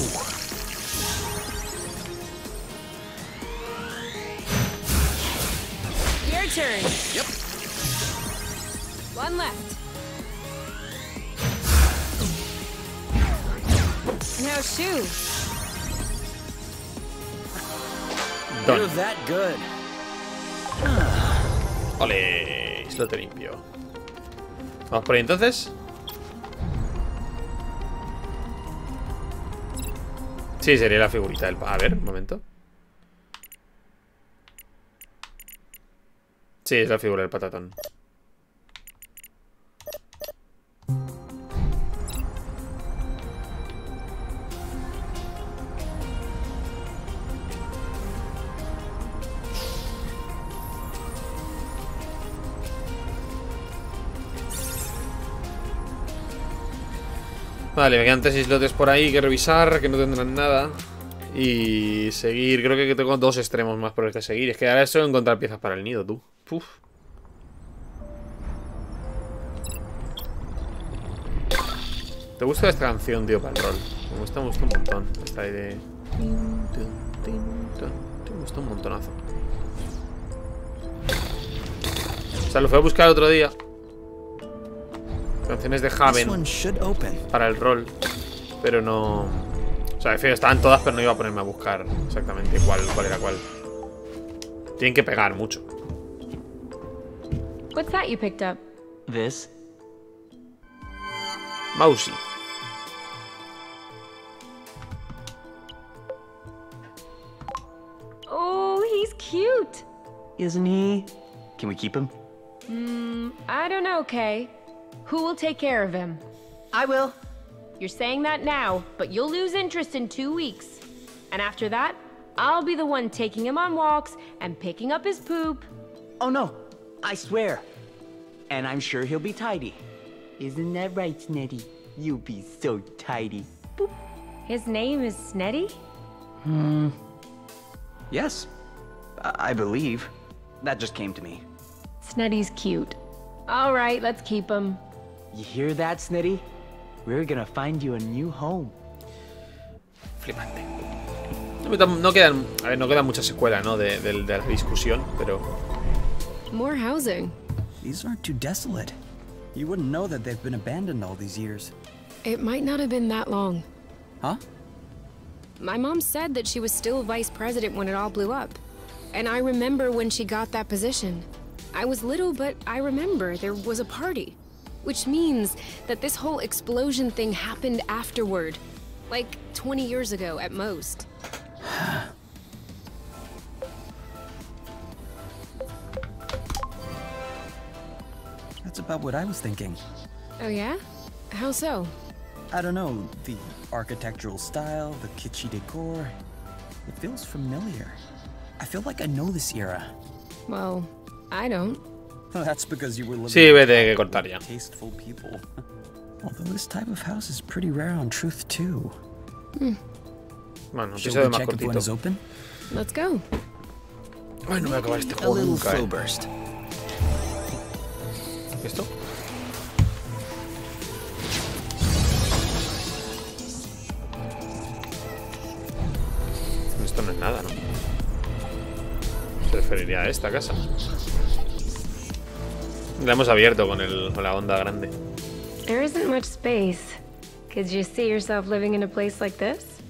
Your turn. Yep. One left. Now shoot. You're that good. Ole, esto te limpio. ¿Vamos por ahí entonces? Sí, sería la figurita del... A ver, un momento. Sí, es la figura del patatón. Vale, me quedan tres islotes por ahí que revisar, que no tendrán nada. Y seguir, creo que tengo dos extremos más por el que seguir. Es que ahora es solo encontrar piezas para el nido, tú. Puf. ¿Te gusta esta canción, tío, para el rol? Me gusta, me gusta un montón. Esta ahí de... Me gusta un montonazo. O sea, lo fui a buscar otro día. Canciones de Haven para el rol, pero no... O sea, estaban todas, pero no iba a ponerme a buscar exactamente cuál, cuál era cuál. Tienen que pegar mucho. What's that you picked up? This. Mousy. Oh, he's cute. Isn't he? Can we keep him? Mm, I don't know, Kay. Who will take care of him? I will. You're saying that now, but you'll lose interest in two weeks. And after that, I'll be the one taking him on walks and picking up his poop. Oh no, I swear. And I'm sure he'll be tidy. Isn't that right, Snitty? You'll be so tidy. Boop. His name is Snitty? Hmm. Yes, I, I believe. That just came to me. Snitty's cute. All right, let's keep him. You hear that, Snitty? We're gonna find you a new home. Flipante. No quedan, a ver, no quedan muchas secuelas, ¿no? De, de, de la discusión, pero. More housing. These aren't too desolate. You wouldn't know that they've been abandoned all these years. It might not have been that long. Huh? My mom said that she was still vice president when it all blew up, and I remember when she got that position. I was little, but I remember there was a party. Which means that this whole explosion thing happened afterward. Like twenty years ago at most. That's about what I was thinking. Oh yeah? How so? I don't know. The architectural style, the kitschy decor. It feels familiar. I feel like I know this era. Well, I don't. That's because you were living sí, vete, que cortar ya. Tasteful people. Although this type of house is pretty rare on truth too. Hmm. Bueno, piso de más cortito. Let's go. Ay, no voy a acabar este juego nunca. ¿Qué esto? Esto no es nada, ¿no? Preferiría a esta casa. La hemos abierto con, el, con la onda grande. There isn't much space. Could you see yourself living in a place like this?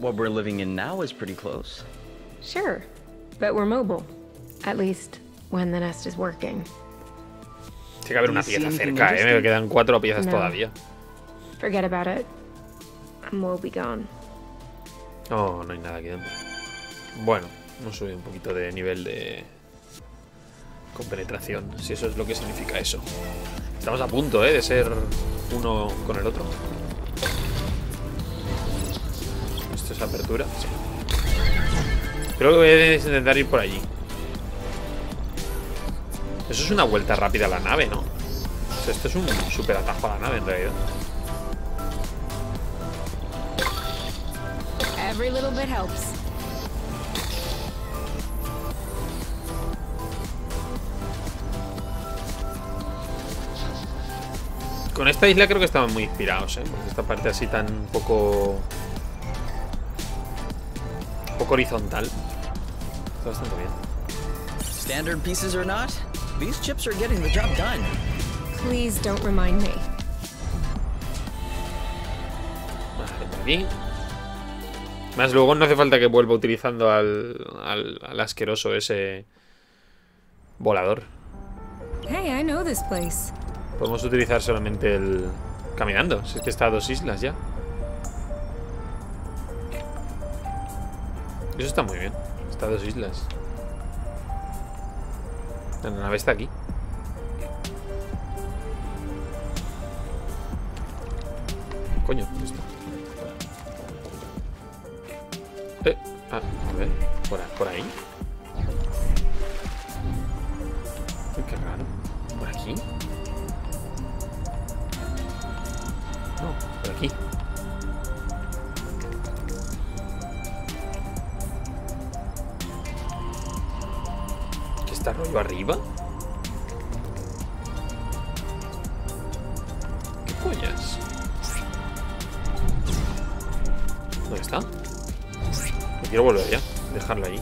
What we're living in now is pretty close. Sure, but we're mobile. At least when the nest is working. Tiene que haber una pieza cerca, eh. Me quedan cuatro piezas todavía. Forget about it. We'll be gone. Oh, no hay nada aquí dentro. Bueno, hemos subido un poquito de nivel de compenetración, si eso es lo que significa eso. Estamos a punto, ¿eh? De ser uno con el otro. Esto es apertura. Sí. Creo que voy a intentar ir por allí. Eso es una vuelta rápida a la nave, ¿no? O sea, esto es un super atajo a la nave en realidad. Every little bit helps. Con esta isla creo que estaban muy inspirados, ¿eh? Porque esta parte así tan poco... poco horizontal. Está bastante bien. Standard pieces or not, these chips are getting the job done. Please don't remind me. Vale, aquí. Más luego no hace falta que vuelva utilizando al, al, al asqueroso ese volador. Hey, I know this place. Podemos utilizar solamente el... caminando, si es que está a dos islas ya. Eso está muy bien. Está a dos islas. La nave está aquí. Coño, ¿dónde está? Eh, ah, a ver, por, por ahí. Uy, qué raro. ¿Por aquí? No, por aquí. ¿Qué está rollo arriba? ¿Qué pollas? ¿Dónde está? No quiero volver ya, dejarlo ahí.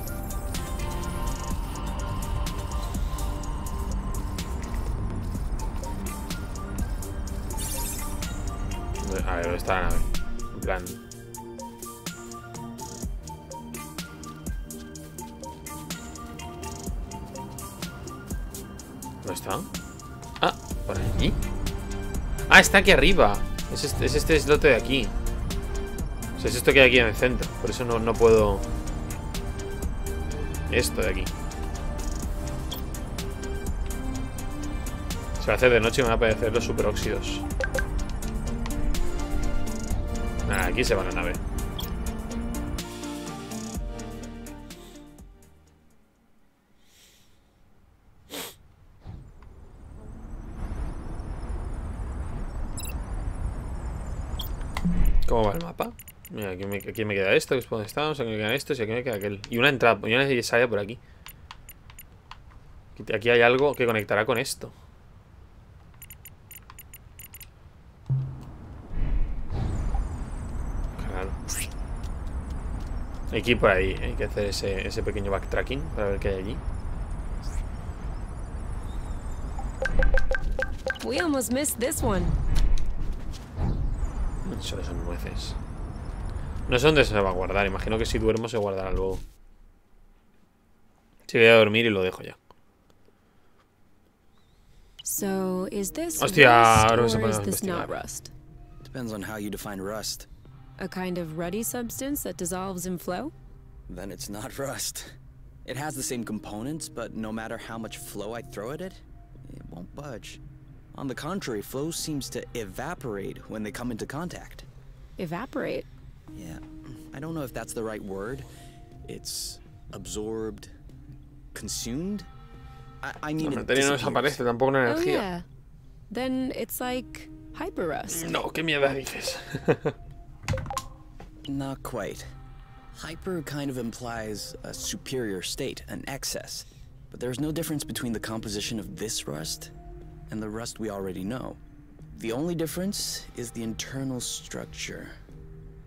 A ver, ¿dónde está la nave? En plan... ¿Dónde está? Ah, por aquí. Ah, está aquí arriba. Es este, es este islote de aquí. Es esto que hay aquí en el centro. Por eso no, no puedo... Esto de aquí. Se va a hacer de noche y me van a aparecer los superóxidos. Ah, aquí se va la nave. ¿Cómo va el mapa? Mira, aquí me, aquí me queda esto, que es por donde estamos, aquí me queda esto, y aquí me queda aquel. Y una entrada, y una salida por aquí. Aquí hay algo que conectará con esto. Claro. Aquí por ahí, ¿eh? Hay que hacer ese, ese pequeño backtracking para ver qué hay allí. We almost missed this one. Solo son nueces. No sé dónde se va a guardar. Imagino que si duermo se guardará luego. Si voy a dormir y lo dejo ya. So, is this Hostia, rust or is this not rust? Depends on how you define rust. A kind of ruddy substance that dissolves in flow? Then it's not rust. It has the same components, but no matter how much flow I throw at it, it won't budge. On the contrary, flow seems to evaporate when they come into contact. Evaporate? Yeah, I don't know if that's the right word. It's absorbed, consumed. I, I mean, no, it desaparece, tampoco una energía. Oh, yeah. Then it's like hyper rust. No, qué mierda dices. Not quite. Hyper kind of implies a superior state, an excess. But there's no difference between the composition of this rust and the rust we already know. The only difference is the internal structure.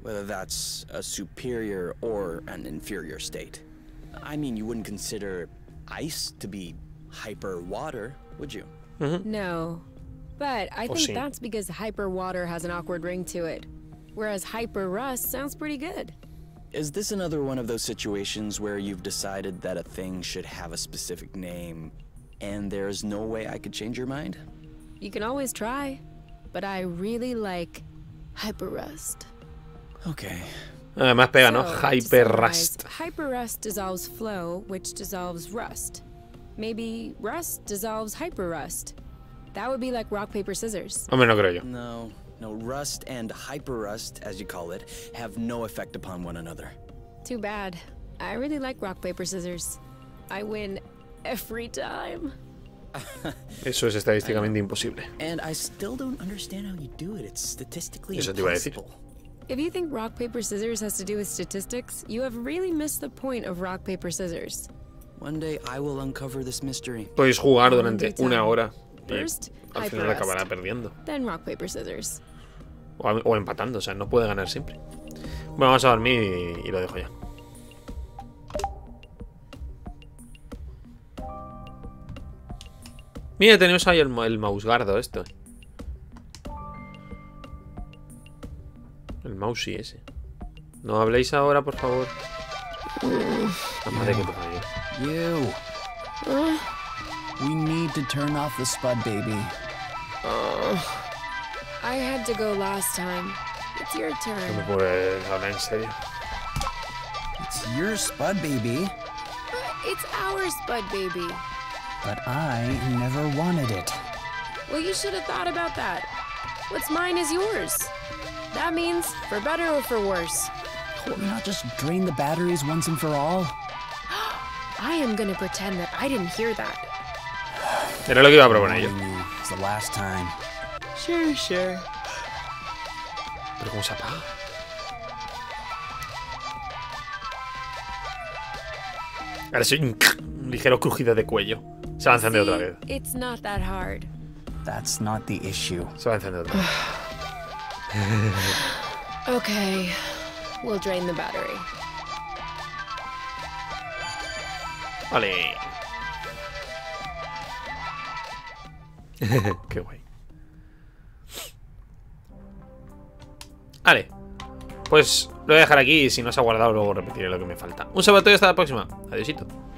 Whether that's a superior or an inferior state. I mean, you wouldn't consider ice to be hyper water, would you? Mm-hmm. No, but I think that's because hyper water has an awkward ring to it, whereas hyper rust sounds pretty good. Is this another one of those situations where you've decided that a thing should have a specific name and there's no way I could change your mind? You can always try, but I really like hyper rust. Okay. Uh, más pega, ¿no? Hyper rust. Hyper rust dissolves flow, which dissolves rust. Maybe rust dissolves hyper rust. That would be like rock, paper, scissors. Hombre, no creo yo. No, no, rust and hyper rust, as you call it, have no effect upon one another. Too bad. I really like rock, paper, scissors. I win every time. Eso es estadísticamente imposible. And I still don't understand how you do it. It's statistically impossible. If you think rock, paper, scissors has to do with statistics, you have really missed the point of rock, paper, scissors. One day I will uncover this mystery. Podéis jugar durante una hora. First, al final acabará perdiendo. Then rock, paper, scissors. O, o empatando, o sea, no puede ganar siempre. Bueno, vamos a dormir y, y lo dejo ya. Mira, tenemos ahí el, el mouseguardo esto. El mousey ese. No habléis ahora, por favor. La madre que te parió. You. Uh. We need to turn off the spud, baby. Uh. I had to go last time. It's your turn. No me puedo hablar en serio. It's your spud baby. But it's our spud baby. But I never wanted it. Well, you should have thought about that. What's mine is yours. That means for better or for worse. Can we not just drain the batteries once and for all? I am going to pretend that I didn't hear that. Era lo que iba a proponer yo. It's the last time. Sure, sure. Pero cómo se apaga. Ahora soy un ligero crujido de cuello. Se va a encender otra vez. It's not that hard. That's not the issue. Se va a encender otra vez. Okay, we'll drain the battery. Vale. Qué guay. Vale. Pues lo voy a dejar aquí y si no se ha guardado luego repetiré lo que me falta. Un saludo hasta la próxima. Adiósito.